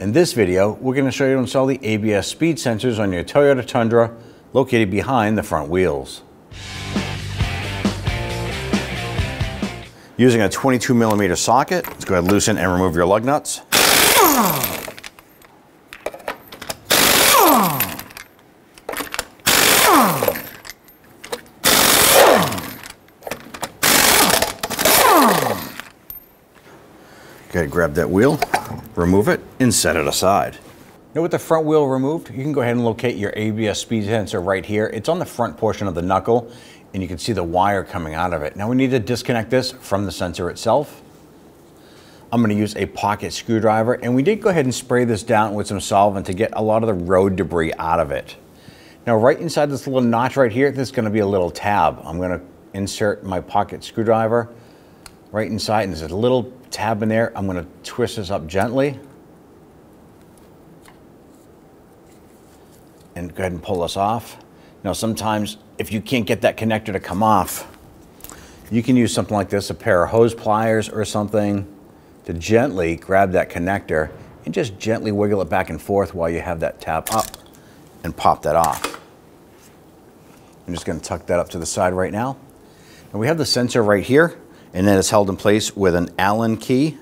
In this video, we're going to show you how to install the ABS speed sensors on your Toyota Tundra located behind the front wheels. Using a 22mm socket, let's go ahead and loosen and remove your lug nuts. Go ahead and grab that wheel, remove it, and set it aside. Now with the front wheel removed, you can go ahead and locate your ABS speed sensor right here. It's on the front portion of the knuckle, and you can see the wire coming out of it. Now we need to disconnect this from the sensor itself. I'm going to use a pocket screwdriver, and we did go ahead and spray this down with some solvent to get a lot of the road debris out of it. Now right inside this little notch right here, there's going to be a little tab. I'm going to insert my pocket screwdriver right inside, and there's a little tab in there. I'm going to twist this up gently and go ahead and pull this off. Now sometimes if you can't get that connector to come off, you can use something like this, a pair of hose pliers or something, to gently grab that connector and just gently wiggle it back and forth while you have that tab up, and pop that off. I'm just going to tuck that up to the side right now. And we have the sensor right here, and then it's held in place with an Allen key.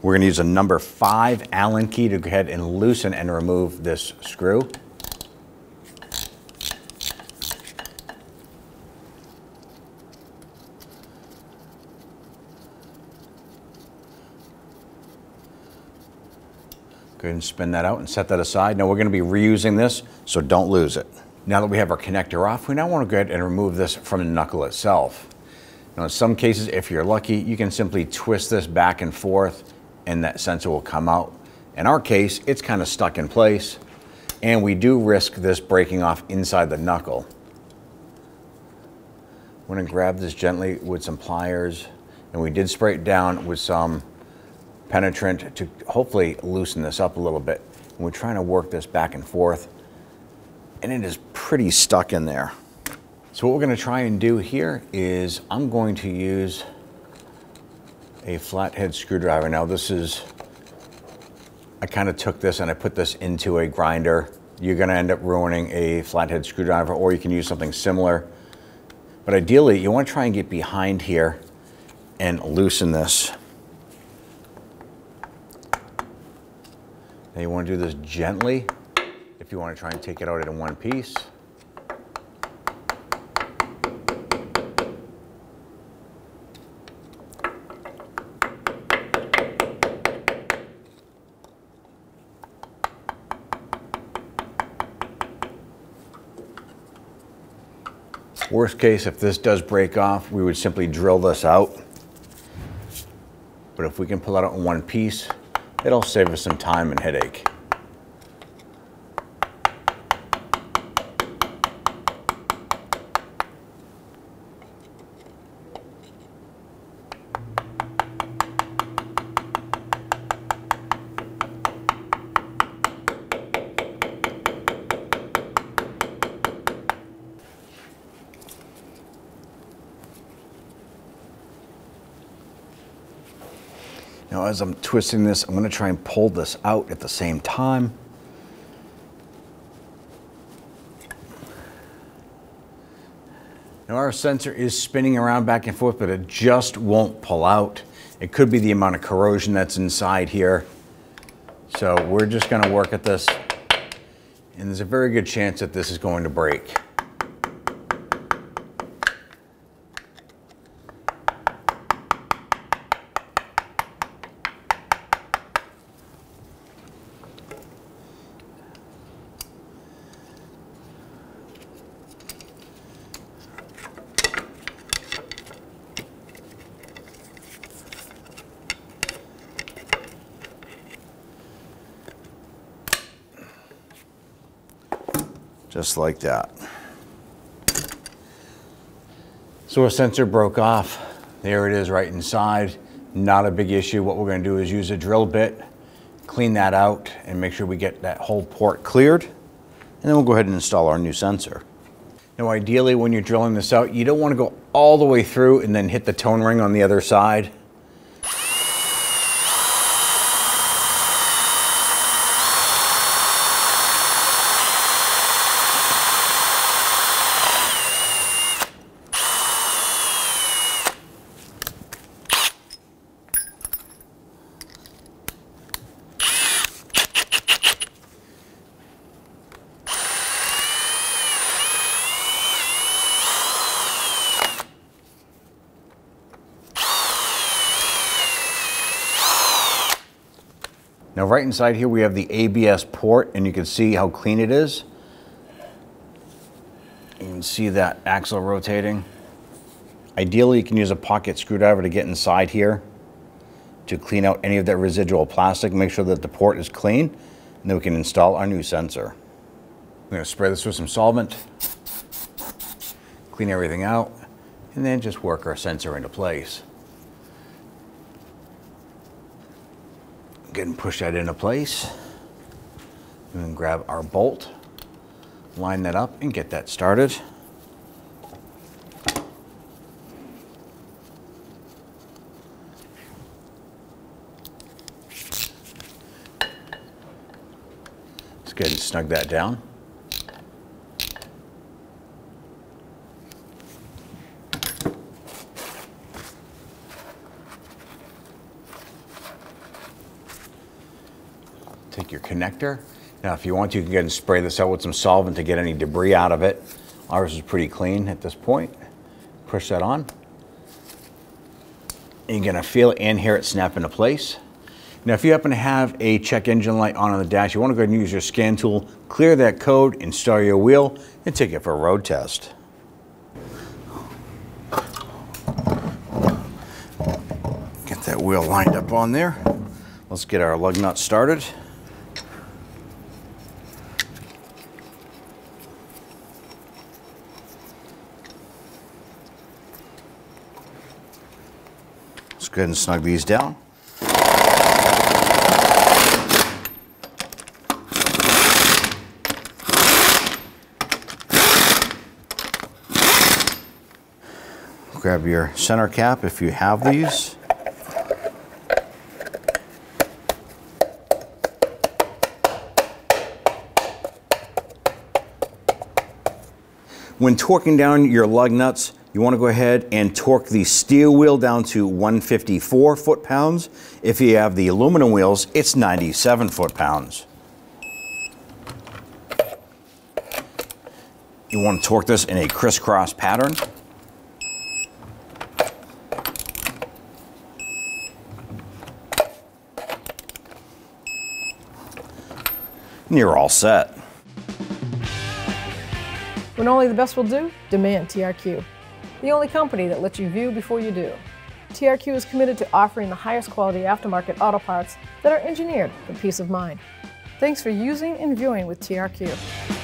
We're going to use a number 5 Allen key to go ahead and loosen and remove this screw. Go ahead and spin that out and set that aside. Now we're going to be reusing this, so don't lose it. Now that we have our connector off, we now want to go ahead and remove this from the knuckle itself. Now in some cases, if you're lucky, you can simply twist this back and forth and that sensor will come out. In our case, it's kind of stuck in place, and we do risk this breaking off inside the knuckle. I'm going to grab this gently with some pliers, and we did spray it down with some penetrant to hopefully loosen this up a little bit. And we're trying to work this back and forth, and it is pretty stuck in there. So what we're going to try and do here is I'm going to use a flathead screwdriver. Now this is, I kind of took this and I put this into a grinder. You're going to end up ruining a flathead screwdriver, or you can use something similar. But ideally, you want to try and get behind here and loosen this. Now you want to do this gently if you want to try and take it out in one piece. Worst case, if this does break off, we would simply drill this out. But if we can pull it out in one piece, it'll save us some time and headache. Now as I'm twisting this, I'm going to try and pull this out at the same time. Now our sensor is spinning around back and forth, but it just won't pull out. It could be the amount of corrosion that's inside here. So we're just going to work at this, and there's a very good chance that this is going to break. Just like that. So our sensor broke off. There it is right inside. Not a big issue. What we're going to do is use a drill bit, clean that out, and make sure we get that whole port cleared. And then we'll go ahead and install our new sensor. Now ideally, when you're drilling this out, you don't want to go all the way through and then hit the tone ring on the other side. Now right inside here we have the ABS port, and you can see how clean it is. You can see that axle rotating. Ideally you can use a pocket screwdriver to get inside here to clean out any of that residual plastic, make sure that the port is clean, and then we can install our new sensor. I'm going to spray this with some solvent, clean everything out, and then just work our sensor into place. Go ahead and push that into place, and then grab our bolt, line that up, and get that started. Let's go ahead and snug that down. Take your connector. Now if you want to, you can go ahead and spray this out with some solvent to get any debris out of it. Ours is pretty clean at this point. Push that on. And you're gonna feel it and hear it snap into place. Now if you happen to have a check engine light on the dash, you wanna go ahead and use your scan tool, clear that code, install your wheel, and take it for a road test. Get that wheel lined up on there. Let's get our lug nut started. Let's go ahead and snug these down. Grab your center cap if you have these. When torquing down your lug nuts, you want to go ahead and torque the steel wheel down to 154 foot-pounds. If you have the aluminum wheels, it's 97 foot-pounds. You want to torque this in a crisscross pattern. And you're all set. When only the best will do, demand TRQ. The only company that lets you view before you do. TRQ is committed to offering the highest quality aftermarket auto parts that are engineered for peace of mind. Thanks for using and viewing with TRQ.